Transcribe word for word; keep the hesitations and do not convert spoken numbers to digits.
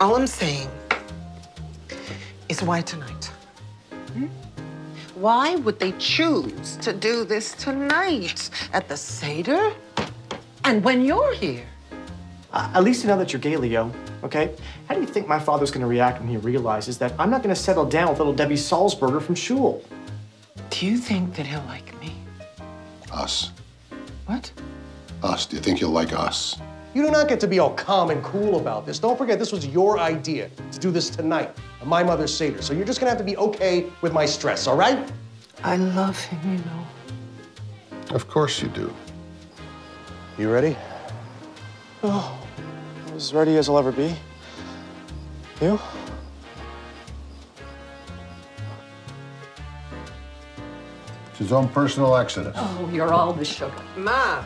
All I'm saying is why tonight? Hmm? Why would they choose to do this tonight at the Seder? And when you're here? Uh, at least you know that you're gay, Leo, okay? How do you think my father's gonna react when he realizes that I'm not gonna settle down with little Debbie Salzberger from Shul? Do you think that he'll like me? Us. What? Us. Do you think he'll like us? You do not get to be all calm and cool about this. Don't forget, this was your idea to do this tonight, my mother's Seder. So you're just gonna have to be okay with my stress, all right? I love him, you know. Of course you do. You ready? Oh, as ready as I'll ever be. You? It's his own personal accident. Oh, you're all the sugar. Ma!